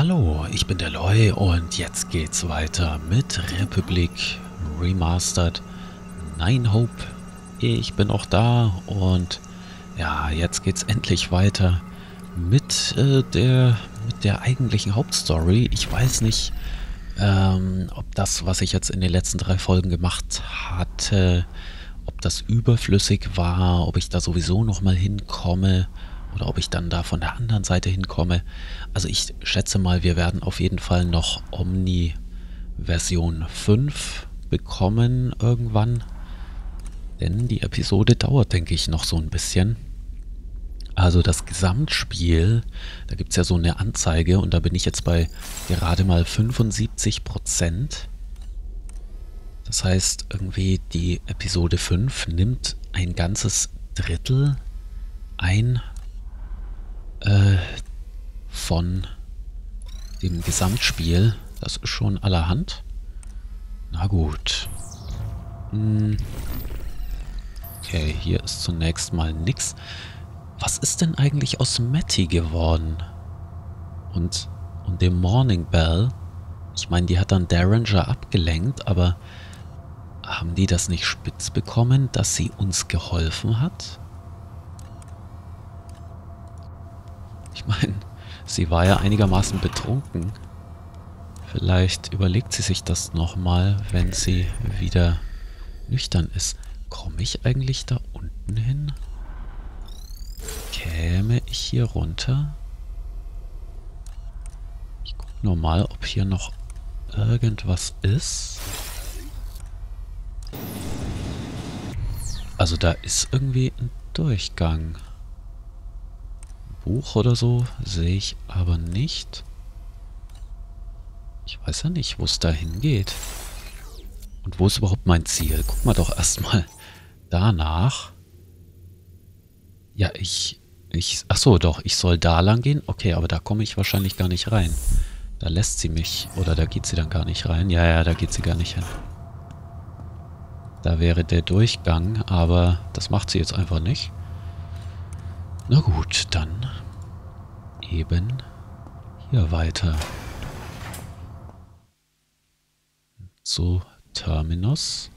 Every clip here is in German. Hallo, ich bin der Loi und jetzt geht's weiter mit Republik Remastered 9 Hope. Ich bin auch da und ja, jetzt geht's endlich weiter mit der eigentlichen Hauptstory. Ich weiß nicht, ob das, was ich jetzt in den letzten 3 Folgen gemacht hatte, ob das überflüssig war, ob ich da sowieso nochmal hinkomme oder ob ich dann da von der anderen Seite hinkomme. Also ich schätze mal, wir werden auf jeden Fall noch Omni-Version 5 bekommen irgendwann. Denn die Episode dauert, denke ich, noch so ein bisschen. Also das Gesamtspiel, da gibt es ja so eine Anzeige und da bin ich jetzt bei gerade mal 75%. Das heißt, irgendwie die Episode 5 nimmt ein ganzes Drittel ein von dem Gesamtspiel. Das ist schon allerhand. Na gut. Okay, hier ist zunächst mal nix. Was ist denn eigentlich aus Matti geworden? Und dem Morning Bell? Ich meine, die hat dann Deranger abgelenkt, aber haben die das nicht spitz bekommen, dass sie uns geholfen hat? Ich meine, sie war ja einigermaßen betrunken. Vielleicht überlegt sie sich das nochmal, wenn sie wieder nüchtern ist. Komme ich eigentlich da unten hin? Käme ich hier runter? Ich gucke nur mal, ob hier noch irgendwas ist. Also da ist irgendwie ein Durchgang. Buch oder so sehe ich aber nicht. Ich weiß ja nicht, wo es da hingeht. Und wo ist überhaupt mein Ziel? Guck mal doch erstmal danach. Ja, ach so, doch, ich soll da lang gehen. Okay, aber da komme ich wahrscheinlich gar nicht rein. Da lässt sie mich. Oder da geht sie dann gar nicht rein. Ja, da geht sie gar nicht hin. Da wäre der Durchgang, aber das macht sie jetzt einfach nicht. Na gut, dann eben hier weiter. Zu Terminus.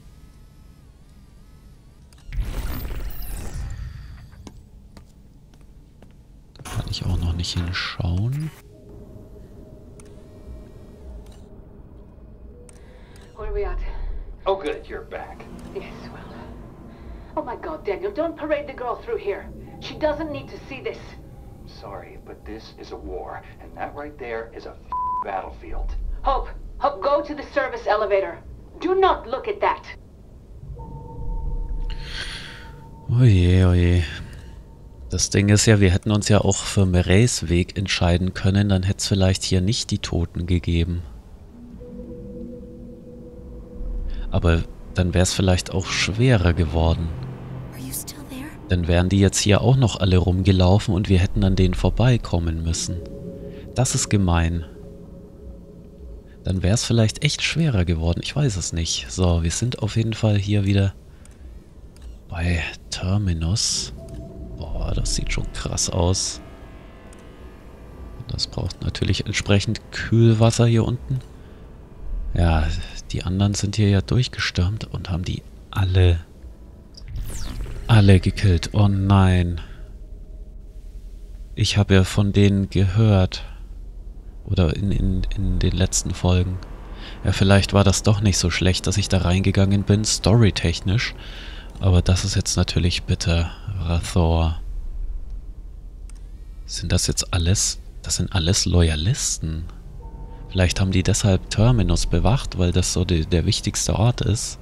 Da kann ich auch noch nicht hinschauen. Where are we at? Oh good, you're back. Yes, well. Oh my god, Daniel, don't parade the girl through here. She doesn't need to see this. Sorry, but this is a war, and that right there is a battlefield. Hope, Hope, go to the service elevator. Do not look at that. Oje, oje. Das Ding ist ja, wir hätten uns ja auch für Mireilles Weg entscheiden können, dann hätte es vielleicht hier nicht die Toten gegeben. Aber dann wäre es vielleicht auch schwerer geworden. Dann wären die jetzt hier auch noch alle rumgelaufen und wir hätten an denen vorbeikommen müssen. Das ist gemein. Dann wäre es vielleicht echt schwerer geworden. Ich weiß es nicht. So, wir sind auf jeden Fall hier wieder bei Terminus. Boah, das sieht schon krass aus. Das braucht natürlich entsprechend Kühlwasser hier unten. Ja, die anderen sind hier ja durchgestürmt und haben die alle gekillt. Oh nein. Ich habe ja von denen gehört. Oder in den letzten Folgen. Ja, vielleicht war das doch nicht so schlecht, dass ich da reingegangen bin, storytechnisch. Aber das ist jetzt natürlich bitter. Rathor. Sind das jetzt alles? Das sind alles Loyalisten. Vielleicht haben die deshalb Terminus bewacht, weil das so der wichtigste Ort ist.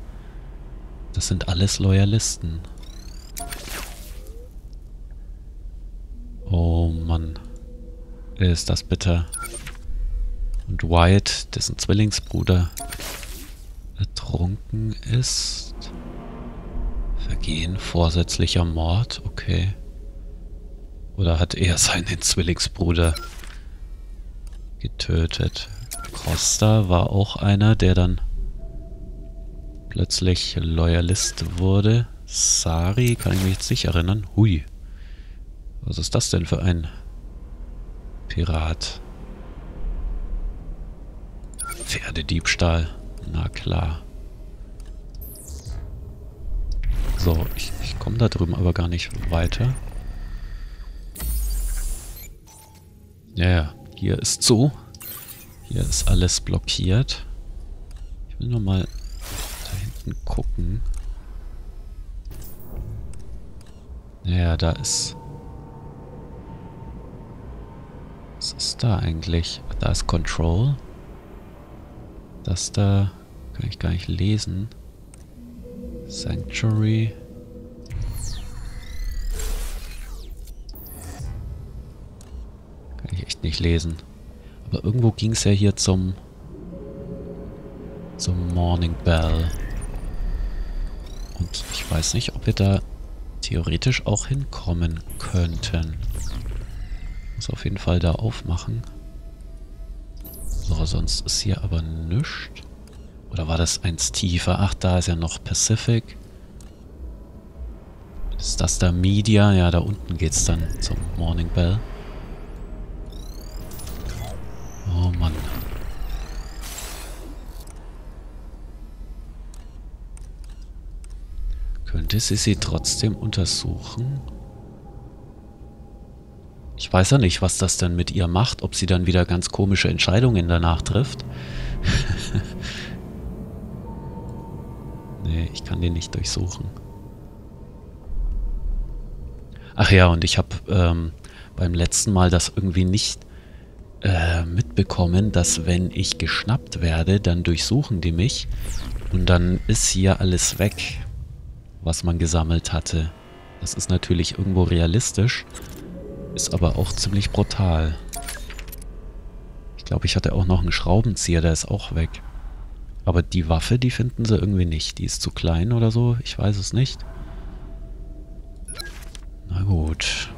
Das sind alles Loyalisten. Oh Mann. Ist das bitter. Und Wyatt, dessen Zwillingsbruder ertrunken ist. Vergehen, vorsätzlicher Mord, okay. Oder hat er seinen Zwillingsbruder getötet? Costa war auch einer, der dann plötzlich Loyalist wurde. Sari, kann ich mich jetzt nicht erinnern. Hui. Was ist das denn für ein Pirat? Pferdediebstahl. Na klar. So, ich komme da drüben aber gar nicht weiter. Ja, hier ist so. Hier ist alles blockiert. Ich will nochmal da hinten gucken. Ja, da ist... Was ist da eigentlich? Da ist Control. Das da kann ich gar nicht lesen. Sanctuary. Kann ich echt nicht lesen. Aber irgendwo ging es ja hier zum Morning Bell. Und ich weiß nicht, ob wir da theoretisch auch hinkommen könnten. Auf jeden Fall da aufmachen. So, sonst ist hier aber nichts. Oder war das eins tiefer? Ach, da ist ja noch Pacific. Ist das da Media? Ja, da unten geht's dann zum Morning Bell. Oh Mann. Könnte sie trotzdem untersuchen? Ich weiß ja nicht, was das dann mit ihr macht, ob sie dann wieder ganz komische Entscheidungen danach trifft. Nee, ich kann den nicht durchsuchen. Ach ja, und ich habe beim letzten Mal das irgendwie nicht mitbekommen, dass wenn ich geschnappt werde, dann durchsuchen die mich. Und dann ist hier alles weg, was man gesammelt hatte. Das ist natürlich irgendwo realistisch. Ist aber auch ziemlich brutal. Ich glaube, ich hatte auch noch einen Schraubenzieher, der ist auch weg. Aber die Waffe, die finden sie irgendwie nicht. Die ist zu klein oder so, ich weiß es nicht. Na gut.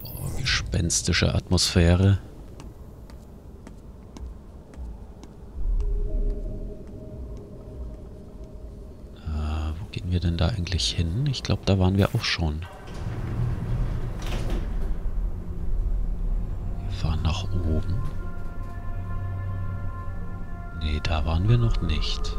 Boah, gespenstische Atmosphäre. Gehen wir denn da eigentlich hin? Ich glaube, da waren wir auch schon. Wir fahren nach oben. Nee, da waren wir noch nicht.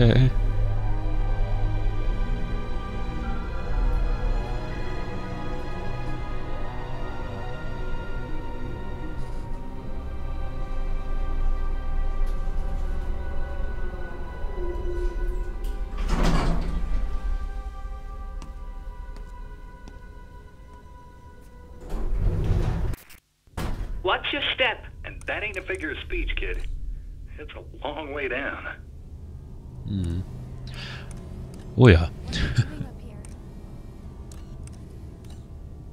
Okay. Watch your step. And that ain't a figure of speech, kid. It's a long way down. Oh ja.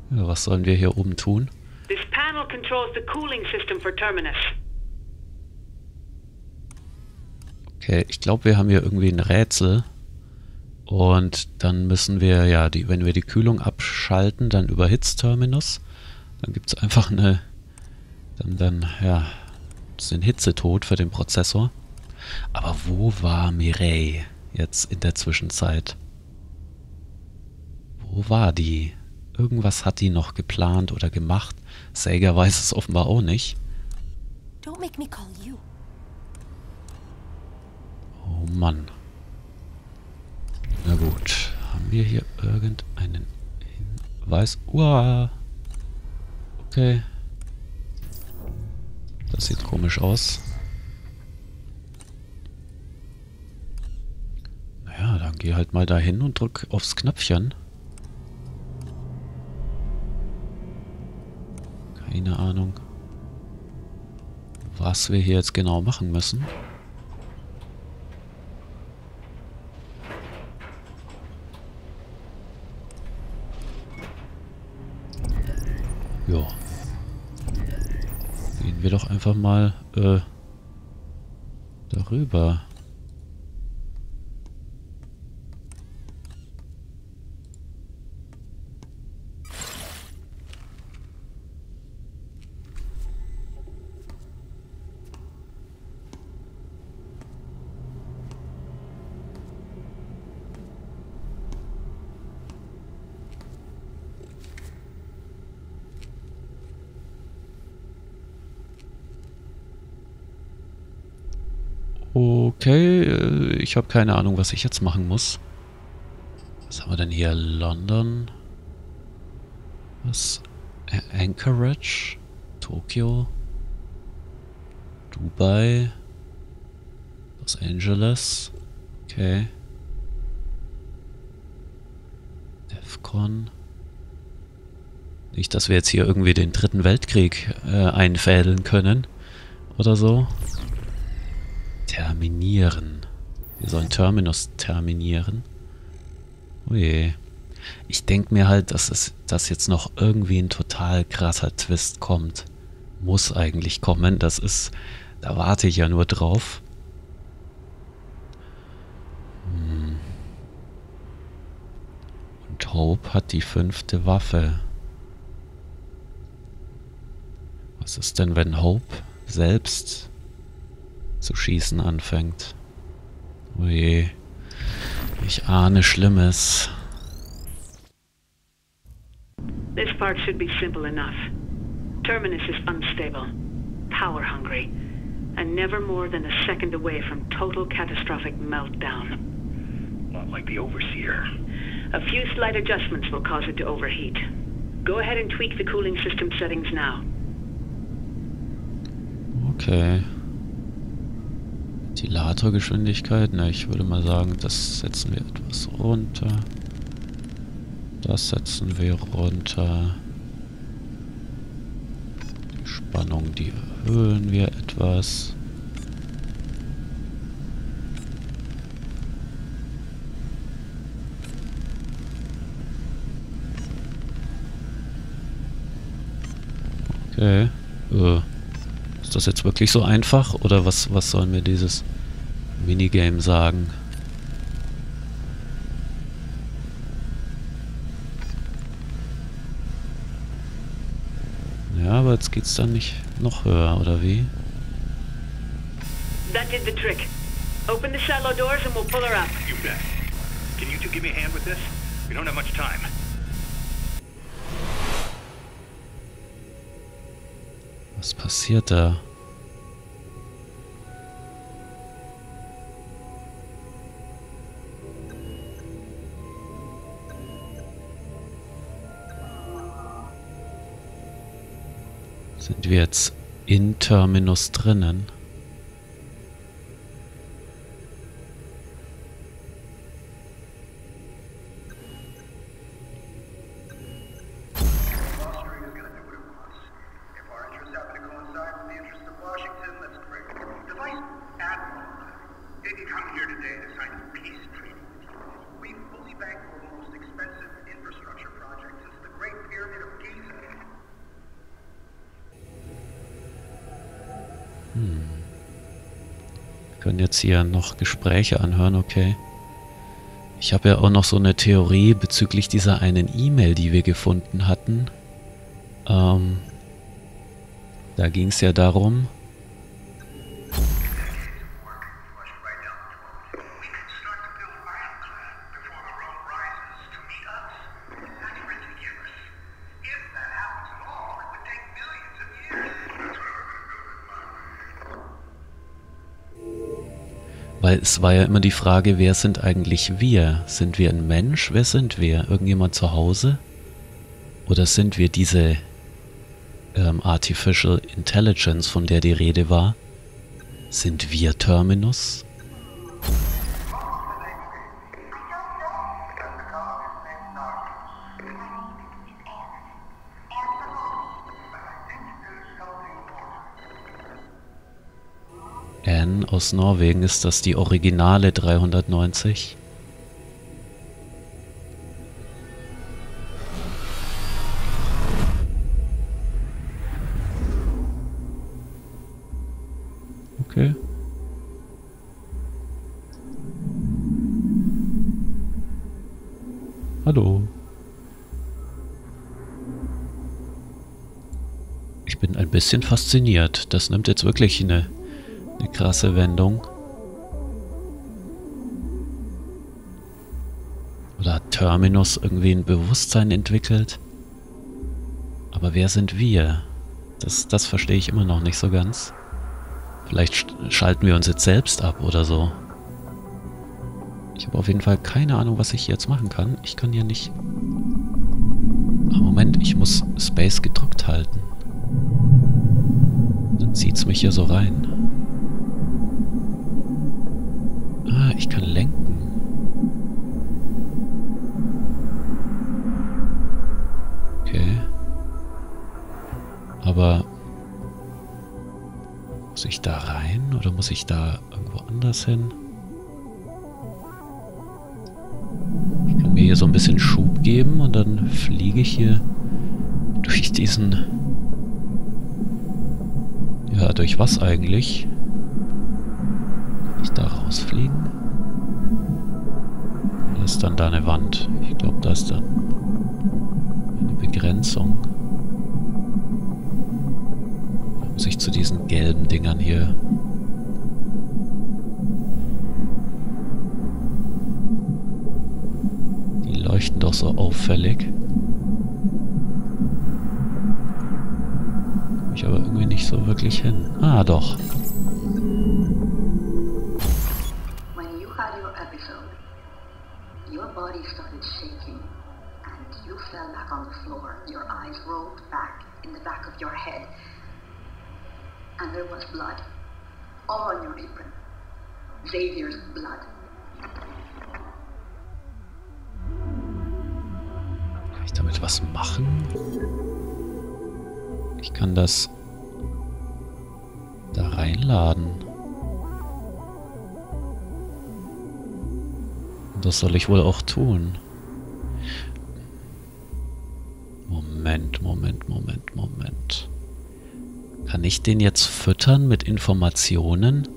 Ja, was sollen wir hier oben tun? This panel controls the cooling system for Terminus. Okay, ich glaube, wir haben hier irgendwie ein Rätsel. Und dann müssen wir, ja, wenn wir die Kühlung abschalten, dann überhitzt Terminus. Dann gibt es einfach eine... Dann, ist ein Hitzetod für den Prozessor. Aber wo war Mireille jetzt in der Zwischenzeit? Wo war die? Irgendwas hat die noch geplant oder gemacht. Sager weiß es offenbar auch nicht. Oh Mann. Na gut. Haben wir hier irgendeinen Hinweis? Uah. Okay. Das sieht komisch aus. Ja, dann geh halt mal dahin und drück aufs Knöpfchen. Keine Ahnung, was wir hier jetzt genau machen müssen. Ja. Gehen wir doch einfach mal darüber. Okay, ich habe keine Ahnung, was ich jetzt machen muss. Was haben wir denn hier? London. Was? Anchorage? Tokio? Dubai? Los Angeles? Okay. DEFCON. Nicht, dass wir jetzt hier irgendwie den Dritten Weltkrieg einfädeln können. Oder so. Terminieren. Wir sollen Terminus terminieren. Oh je. Ich denke mir halt, dass jetzt noch irgendwie ein total krasser Twist kommt. Muss eigentlich kommen. Das ist... Da warte ich ja nur drauf. Hm. Und Hope hat die 5. Waffe. Was ist denn, wenn Hope selbst zu schießen anfängt? Oh je. Ich ahne Schlimmes. This part should be simple enough. Terminus is unstable, power hungry, and never more than a second away from total catastrophic meltdown. Not like the Overseer. A few slight adjustments will cause it to overheat. Go ahead and tweak the cooling system settings now. Okay. Ventilatorgeschwindigkeit, na, ich würde mal sagen, das setzen wir etwas runter. Das setzen wir runter. Die Spannung, die erhöhen wir etwas. Okay. Ist das jetzt wirklich so einfach? Oder was soll mir dieses Minigame sagen? Aber jetzt geht's dann nicht noch höher, oder wie? That did the trick. Open the silo doors and we'll pull her up. You bet. Can you two give me a hand with this? We don't have much time. Was passiert da? Sind wir jetzt in Terminus drinnen? Jetzt hier noch Gespräche anhören, okay. Ich habe ja auch noch so eine Theorie bezüglich dieser einen E-Mail, die wir gefunden hatten. Da ging es ja darum... Weil es war ja immer die Frage, wer sind eigentlich wir? Sind wir ein Mensch? Wer sind wir? Irgendjemand zu Hause? Oder sind wir diese Artificial Intelligence, von der die Rede war? Sind wir Terminus? Aus Norwegen, ist das die originale 390? Okay. Hallo. Ich bin ein bisschen fasziniert. Das nimmt jetzt wirklich eine krasse Wendung. Oder hat Terminus irgendwie ein Bewusstsein entwickelt? Aber wer sind wir? Das verstehe ich immer noch nicht so ganz. Vielleicht schalten wir uns jetzt selbst ab oder so. Ich habe auf jeden Fall keine Ahnung, was ich jetzt machen kann. Ich kann hier nicht... Ah, Moment, ich muss Space gedrückt halten. Dann zieht es mich hier so rein. Ah, ich kann lenken. Okay. Aber... Muss ich da rein oder muss ich da irgendwo anders hin? Ich kann mir hier so ein bisschen Schub geben und dann fliege ich hier durch diesen... Ja, durch was eigentlich? Kann ich da rausfliegen? Oder ist dann da eine Wand? Ich glaube, da ist dann eine Begrenzung. Da muss ich zu diesen gelben Dingern hier... Leuchten doch so auffällig. Komme ich aber irgendwie nicht so wirklich hin. Ah, doch. Kann ich damit was machen? Ich kann das da reinladen. Und das soll ich wohl auch tun. Moment. Kann ich den jetzt füttern mit Informationen,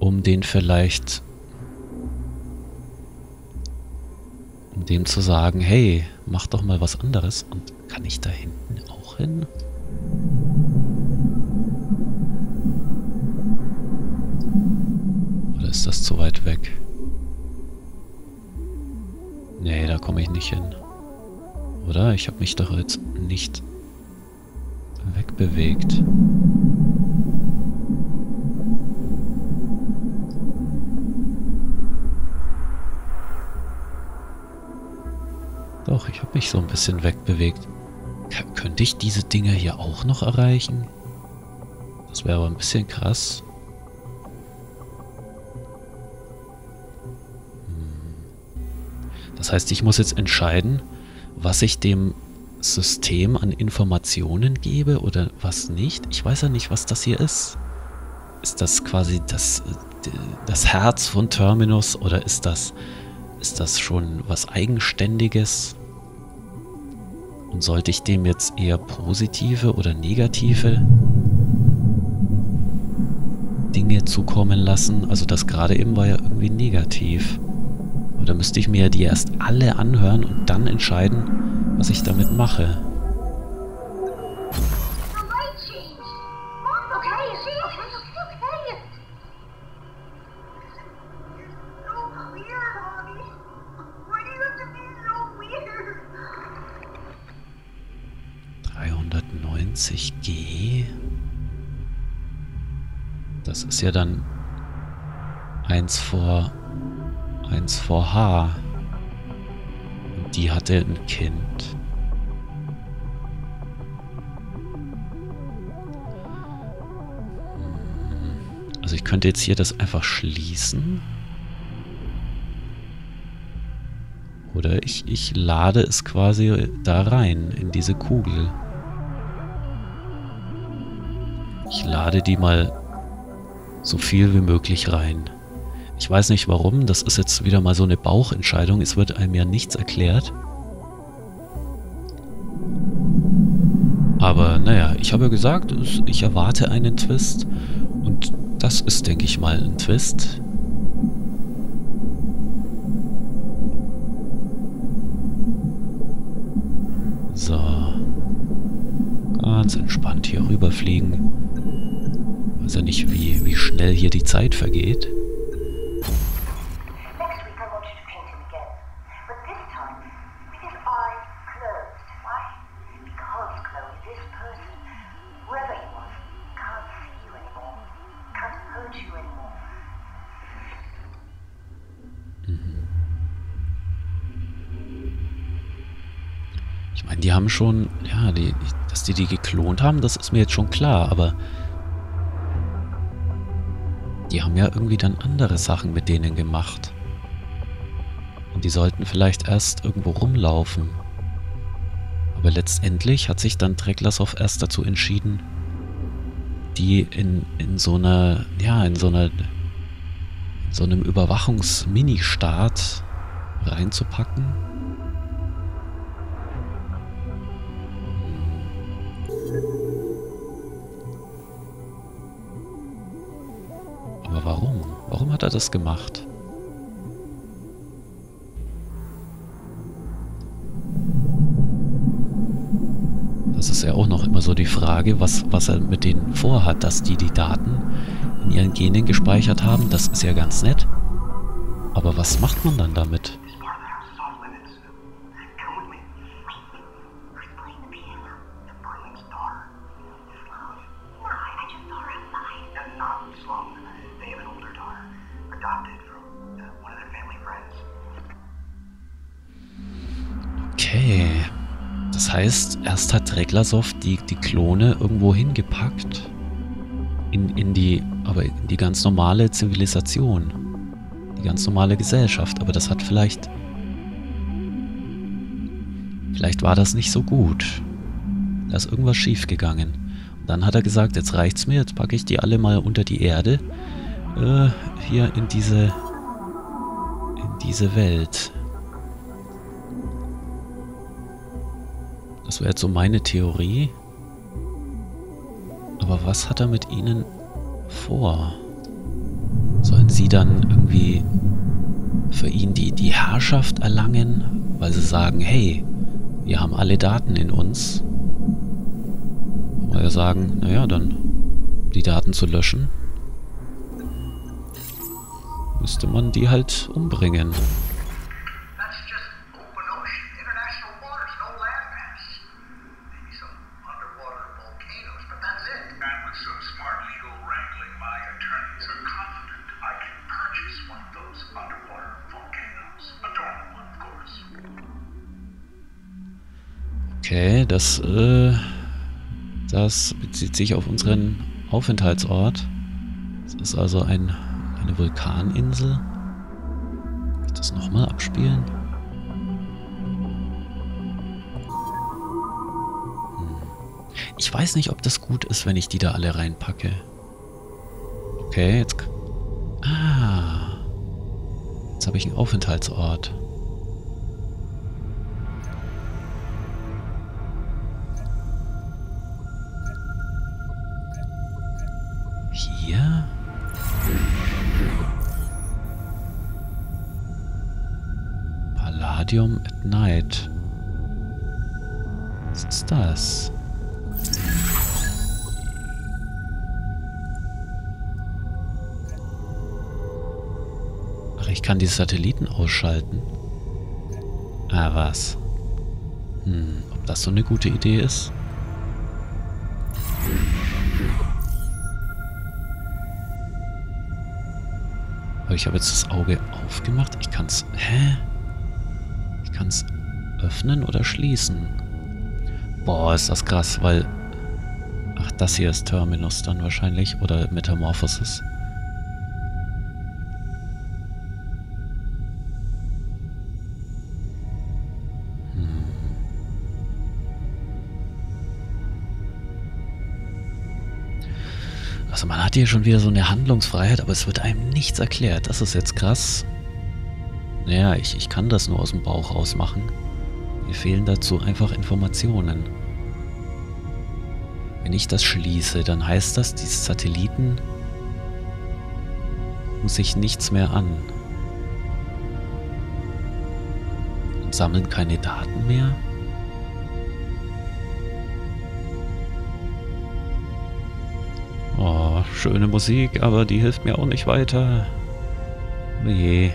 um den vielleicht... dem zu sagen, hey, mach doch mal was anderes. Und kann ich da hinten auch hin? Oder ist das zu weit weg? Nee, da komme ich nicht hin. Oder? Ich habe mich doch jetzt nicht wegbewegt. Doch, ich habe mich so ein bisschen wegbewegt. Könnte ich diese Dinger hier auch noch erreichen? Das wäre aber ein bisschen krass. Das heißt, ich muss jetzt entscheiden, was ich dem System an Informationen gebe oder was nicht. Ich weiß ja nicht, was das hier ist. Ist das quasi das Herz von Terminus oder ist das schon was Eigenständiges? Und sollte ich dem jetzt eher positive oder negative Dinge zukommen lassen? Also das gerade eben war ja irgendwie negativ. Oder müsste ich mir die erst alle anhören und dann entscheiden, was ich damit mache? Das ist ja dann 1 vor H. Und die hatte ein Kind. Also ich könnte jetzt hier das einfach schließen. Oder ich lade es quasi da rein, in diese Kugel. Ich lade die mal so viel wie möglich rein. Ich weiß nicht warum, das ist jetzt wieder mal so eine Bauchentscheidung. Es wird einem ja nichts erklärt. Aber naja, ich habe ja gesagt, ich erwarte einen Twist. Und das ist, denke ich mal, ein Twist. So. Ganz entspannt hier rüberfliegen. Ich weiß ja nicht, wie schnell hier die Zeit vergeht. Ich meine, die haben schon, ja, dass die geklont haben, das ist mir jetzt schon klar, aber die haben ja irgendwie dann andere Sachen mit denen gemacht. Und die sollten vielleicht erst irgendwo rumlaufen. Aber letztendlich hat sich dann Reglasov erst dazu entschieden, die in so einem Überwachungs-Mini-Staat reinzupacken. Aber warum? Warum hat er das gemacht? Das ist ja auch noch immer so die Frage, was er mit denen vorhat, dass die Daten in ihren Genen gespeichert haben. Das ist ja ganz nett. Aber was macht man dann damit? Heißt, erst hat Reglasov die Klone irgendwo hingepackt. In die ganz normale Zivilisation. Die ganz normale Gesellschaft. Aber das hat vielleicht... Vielleicht war das nicht so gut. Da ist irgendwas schiefgegangen. Und dann hat er gesagt, jetzt reicht's mir, jetzt packe ich die alle mal unter die Erde. Hier in diese Welt. Das wäre jetzt so meine Theorie. Aber was hat er mit ihnen vor? Sollen sie dann irgendwie für ihn die Herrschaft erlangen? Weil sie sagen, hey, wir haben alle Daten in uns. Oder sagen, naja, dann die Daten zu löschen. Müsste man die halt umbringen. Okay, das bezieht sich auf unseren Aufenthaltsort. Das ist also eine Vulkaninsel. Kann ich das nochmal abspielen? Ich weiß nicht, ob das gut ist, wenn ich die da alle reinpacke. Okay, jetzt... Ah. Jetzt habe ich einen Aufenthaltsort. At Night. Was ist das? Ach, ich kann die Satelliten ausschalten. Ah, was? Ob das so eine gute Idee ist? Aber ich habe jetzt das Auge aufgemacht. Ich kann's... Hä? Ich kann es öffnen oder schließen. Boah, ist das krass, weil... Ach, das hier ist Terminus dann wahrscheinlich. Oder Metamorphosis. Also man hat hier schon wieder so eine Handlungsfreiheit, aber es wird einem nichts erklärt. Das ist jetzt krass. Naja, ich kann das nur aus dem Bauch raus machen. Mir fehlen dazu einfach Informationen. Wenn ich das schließe, dann heißt das, die Satelliten tun sich nichts mehr an. Und sammeln keine Daten mehr. Oh, schöne Musik, aber die hilft mir auch nicht weiter. Oh je.